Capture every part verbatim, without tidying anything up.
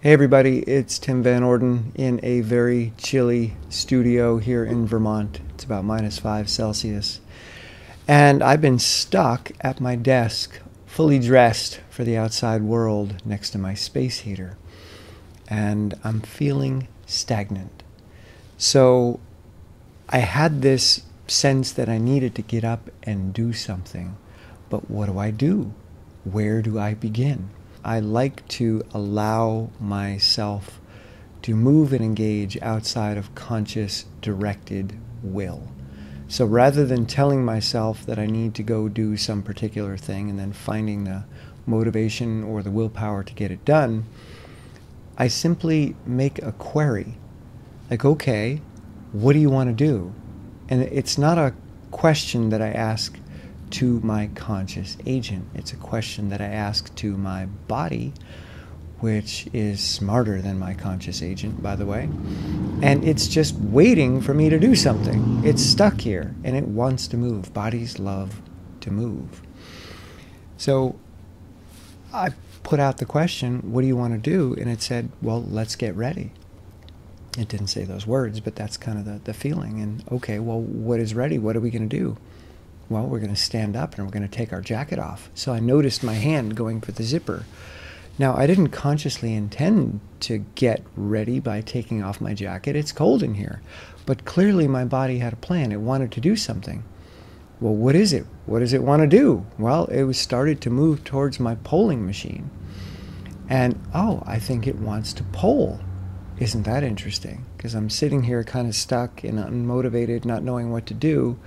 Hey everybody, it's Tim Van Orden in a very chilly studio here in Vermont. It's about minus five Celsius. And I've been stuck at my desk, fully dressed for the outside world next to my space heater. And I'm feeling stagnant. So I had this sense that I needed to get up and do something. But what do I do? Where do I begin? I like to allow myself to move and engage outside of conscious, directed will. So rather than telling myself that I need to go do some particular thing and then finding the motivation or the willpower to get it done, I simply make a query. Like, okay, what do you want to do? And it's not a question that I ask to my conscious agent. It's a question that I ask to my body, which is smarter than my conscious agent, by the way. And it's just waiting for me to do something. It's stuck here, and it wants to move. Bodies love to move. So I put out the question, what do you want to do? And it said, well, let's get ready. It didn't say those words, but that's kind of the, the feeling. And okay, well, what is ready? What are we going to do? Well, we're going to stand up and we're going to take our jacket off. So I noticed my hand going for the zipper. Now, I didn't consciously intend to get ready by taking off my jacket. It's cold in here. But clearly my body had a plan. It wanted to do something. Well, what is it? What does it want to do? Well, it was started to move towards my polling machine. And, oh, I think it wants to poll. Isn't that interesting? Because I'm sitting here kind of stuck and unmotivated, not knowing what to do.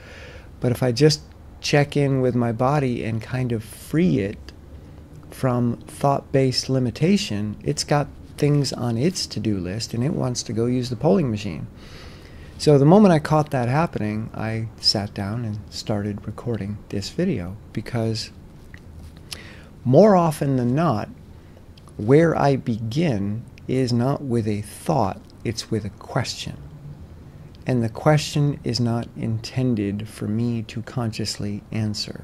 But if I just check in with my body and kind of free it from thought-based limitation, it's got things on its to-do list and it wants to go use the polling machine. So the moment I caught that happening, I sat down and started recording this video, because more often than not, where I begin is not with a thought, it's with a question. And the question is not intended for me to consciously answer.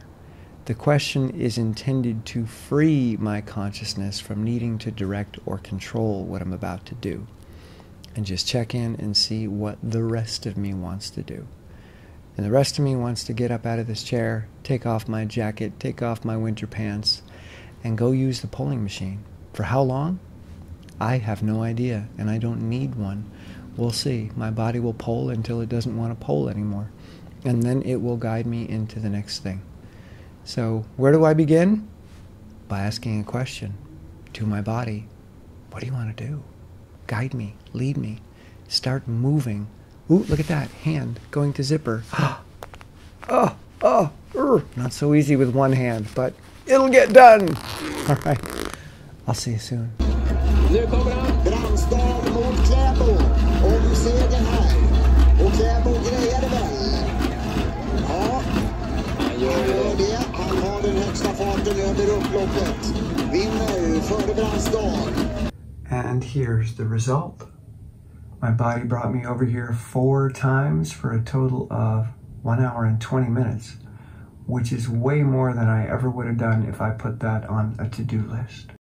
The question is intended to free my consciousness from needing to direct or control what I'm about to do. And just check in and see what the rest of me wants to do. And the rest of me wants to get up out of this chair, take off my jacket, take off my winter pants, and go use the polling machine. For how long? I have no idea, and I don't need one. We'll see. My body will poll until it doesn't want to poll anymore. And then it will guide me into the next thing. So where do I begin? By asking a question to my body. What do you want to do? Guide me. Lead me. Start moving. Ooh, look at that. Hand going to zipper. oh, oh, er. Not so easy with one hand, but it'll get done. All right. I'll see you soon. And here's the result. My body brought me over here four times for a total of one hour and twenty minutes, which is way more than I ever would have done if I put that on a to-do list.